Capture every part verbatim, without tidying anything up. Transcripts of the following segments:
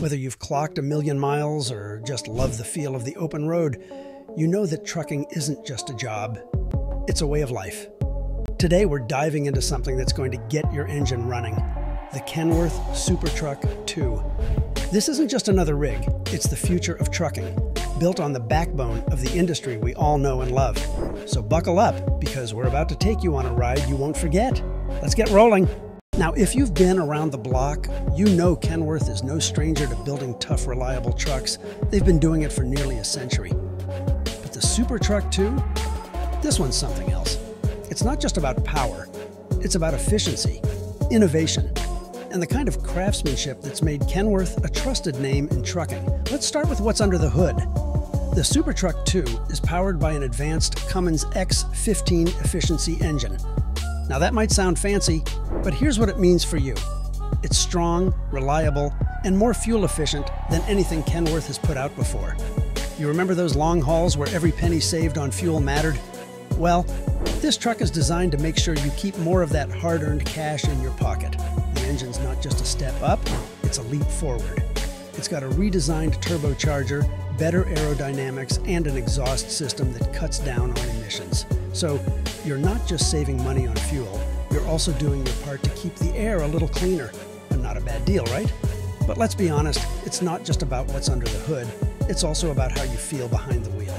Whether you've clocked a million miles or just love the feel of the open road, you know that trucking isn't just a job, it's a way of life. Today we're diving into something that's going to get your engine running, the Kenworth SuperTruck two. This isn't just another rig, it's the future of trucking, built on the backbone of the industry we all know and love. So buckle up, because we're about to take you on a ride you won't forget. Let's get rolling. Now, if you've been around the block, you know Kenworth is no stranger to building tough, reliable trucks. They've been doing it for nearly a century. But the SuperTruck two? This one's something else. It's not just about power, it's about efficiency, innovation, and the kind of craftsmanship that's made Kenworth a trusted name in trucking. Let's start with what's under the hood. The SuperTruck two is powered by an advanced Cummins X fifteen efficiency engine. Now that might sound fancy, but here's what it means for you. It's strong, reliable, and more fuel efficient than anything Kenworth has put out before. You remember those long hauls where every penny saved on fuel mattered? Well, this truck is designed to make sure you keep more of that hard-earned cash in your pocket. The engine's not just a step up, it's a leap forward. It's got a redesigned turbocharger, better aerodynamics, and an exhaust system that cuts down on emissions. So you're not just saving money on fuel, you're also doing your part to keep the air a little cleaner. And not a bad deal, right? But let's be honest, it's not just about what's under the hood, it's also about how you feel behind the wheel.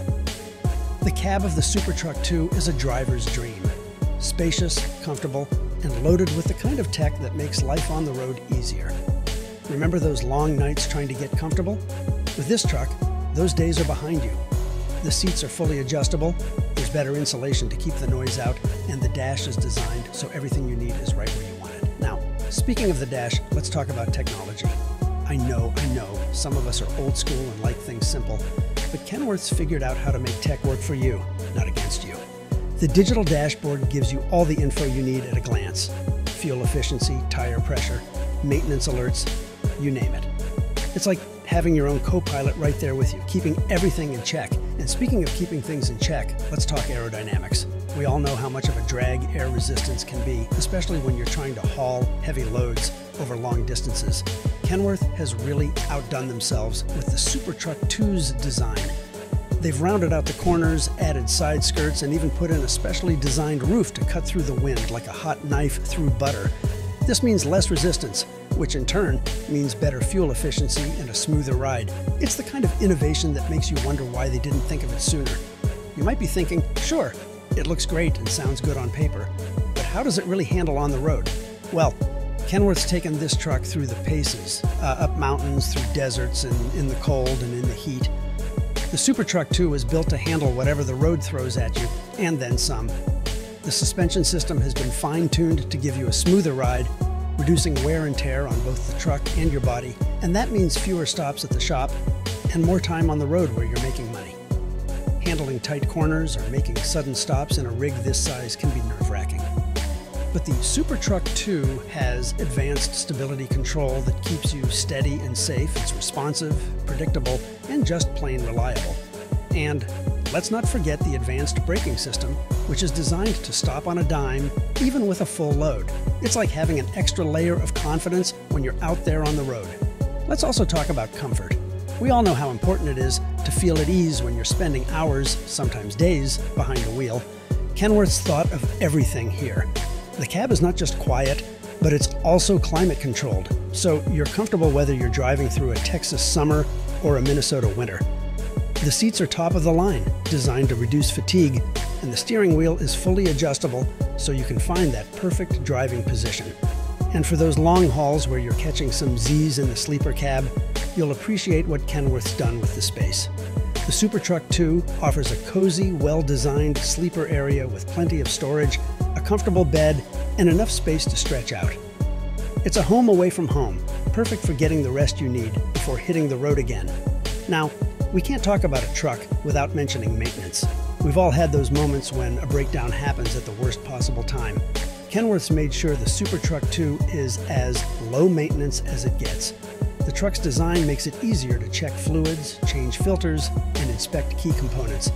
The cab of the SuperTruck two is a driver's dream. Spacious, comfortable, and loaded with the kind of tech that makes life on the road easier. Remember those long nights trying to get comfortable? With this truck, those days are behind you. The seats are fully adjustable, there's better insulation to keep the noise out, and the dash is designed so everything you need is right where you want it. Now, speaking of the dash, let's talk about technology. I know, I know, some of us are old school and like things simple, but Kenworth's figured out how to make tech work for you, not against you. The digital dashboard gives you all the info you need at a glance. Fuel efficiency, tire pressure, maintenance alerts, you name it. It's like having your own co-pilot right there with you, keeping everything in check. And speaking of keeping things in check, let's talk aerodynamics. We all know how much of a drag air resistance can be, especially when you're trying to haul heavy loads over long distances. Kenworth has really outdone themselves with the SuperTruck two's design. They've rounded out the corners, added side skirts, and even put in a specially designed roof to cut through the wind like a hot knife through butter. This means less resistance, which in turn means better fuel efficiency and a smoother ride. It's the kind of innovation that makes you wonder why they didn't think of it sooner. You might be thinking, sure, it looks great and sounds good on paper, but how does it really handle on the road? Well, Kenworth's taken this truck through the paces, uh, up mountains, through deserts, and in the cold and in the heat. The SuperTruck two is built to handle whatever the road throws at you, and then some. The suspension system has been fine-tuned to give you a smoother ride, reducing wear and tear on both the truck and your body, and that means fewer stops at the shop and more time on the road where you're making money. Handling tight corners or making sudden stops in a rig this size can be nerve-wracking. But the SuperTruck two has advanced stability control that keeps you steady and safe. It's responsive, predictable, and just plain reliable. And let's not forget the advanced braking system, which is designed to stop on a dime, even with a full load. It's like having an extra layer of confidence when you're out there on the road. Let's also talk about comfort. We all know how important it is to feel at ease when you're spending hours, sometimes days, behind the wheel. Kenworth's thought of everything here. The cab is not just quiet, but it's also climate controlled, so you're comfortable whether you're driving through a Texas summer or a Minnesota winter. The seats are top of the line, designed to reduce fatigue, and the steering wheel is fully adjustable so you can find that perfect driving position. And for those long hauls where you're catching some Z's in the sleeper cab, you'll appreciate what Kenworth's done with the space. The SuperTruck two offers a cozy, well-designed sleeper area with plenty of storage, a comfortable bed, and enough space to stretch out. It's a home away from home, perfect for getting the rest you need before hitting the road again. Now, we can't talk about a truck without mentioning maintenance. We've all had those moments when a breakdown happens at the worst possible time. Kenworth's made sure the SuperTruck two is as low maintenance as it gets. The truck's design makes it easier to check fluids, change filters, and inspect key components.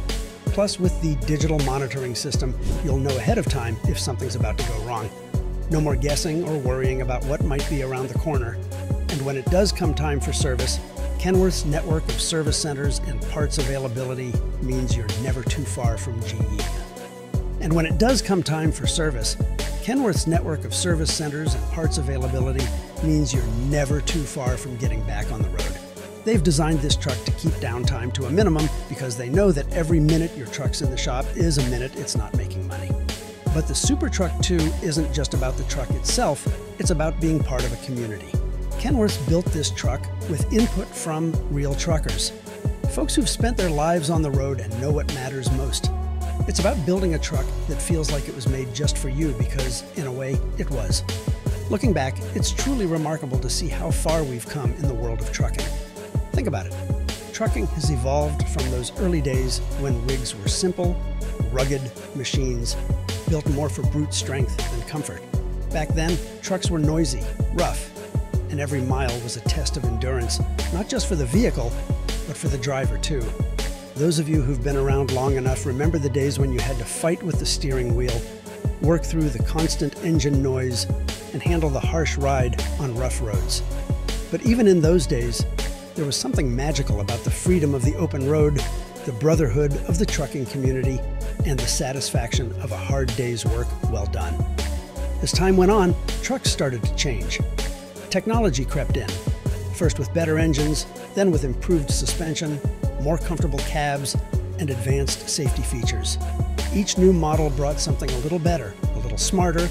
Plus, with the digital monitoring system, you'll know ahead of time if something's about to go wrong. No more guessing or worrying about what might be around the corner. And when it does come time for service, Kenworth's network of service centers and parts availability means you're never too far from G E. And when it does come time for service, Kenworth's network of service centers and parts availability means you're never too far from getting back on the road. They've designed this truck to keep downtime to a minimum because they know that every minute your truck's in the shop is a minute it's not making money. But the SuperTruck two isn't just about the truck itself, it's about being part of a community. Kenworth built this truck with input from real truckers, folks who've spent their lives on the road and know what matters most. It's about building a truck that feels like it was made just for you because, in a way, it was. Looking back, it's truly remarkable to see how far we've come in the world of trucking. Think about it. Trucking has evolved from those early days when rigs were simple, rugged machines built more for brute strength than comfort. Back then, trucks were noisy, rough, and every mile was a test of endurance, not just for the vehicle, but for the driver too. Those of you who've been around long enough remember the days when you had to fight with the steering wheel, work through the constant engine noise, and handle the harsh ride on rough roads. But even in those days, there was something magical about the freedom of the open road, the brotherhood of the trucking community, and the satisfaction of a hard day's work well done. As time went on, trucks started to change. Technology crept in, first with better engines, then with improved suspension, more comfortable cabs, and advanced safety features. Each new model brought something a little better, a little smarter,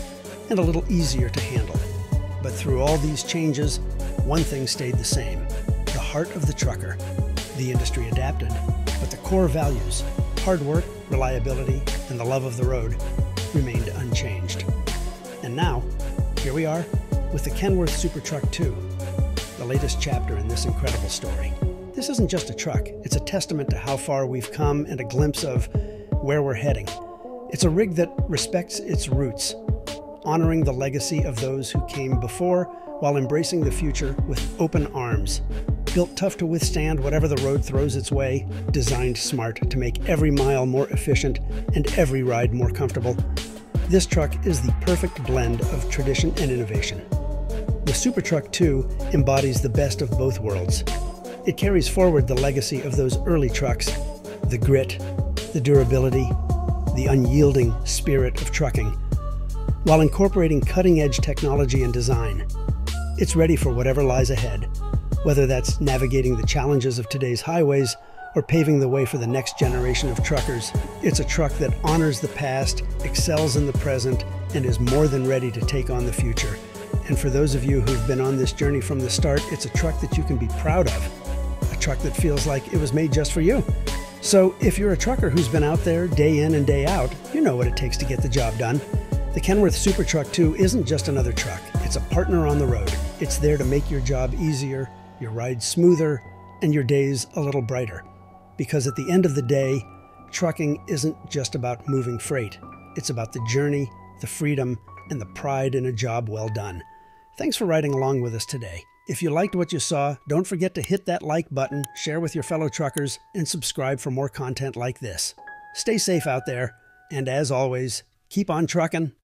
and a little easier to handle. But through all these changes, one thing stayed the same: the heart of the trucker. The industry adapted, but the core values, hard work, reliability, and the love of the road remained unchanged. And now, here we are with the Kenworth SuperTruck two, the latest chapter in this incredible story. This isn't just a truck, it's a testament to how far we've come and a glimpse of where we're heading. It's a rig that respects its roots, honoring the legacy of those who came before while embracing the future with open arms. Built tough to withstand whatever the road throws its way, designed smart to make every mile more efficient and every ride more comfortable, this truck is the perfect blend of tradition and innovation. The SuperTruck two embodies the best of both worlds. It carries forward the legacy of those early trucks, the grit, the durability, the unyielding spirit of trucking, while incorporating cutting-edge technology and design. It's ready for whatever lies ahead, whether that's navigating the challenges of today's highways or paving the way for the next generation of truckers. It's a truck that honors the past, excels in the present, and is more than ready to take on the future. And for those of you who've been on this journey from the start, it's a truck that you can be proud of, a truck that feels like it was made just for you. So if you're a trucker who's been out there day in and day out, you know what it takes to get the job done. The Kenworth SuperTruck two isn't just another truck, it's a partner on the road. It's there to make your job easier, your ride smoother, and your days a little brighter. Because at the end of the day, trucking isn't just about moving freight. It's about the journey, the freedom, and the pride in a job well done. Thanks for riding along with us today. If you liked what you saw, don't forget to hit that like button, share with your fellow truckers, and subscribe for more content like this. Stay safe out there, and as always, keep on trucking.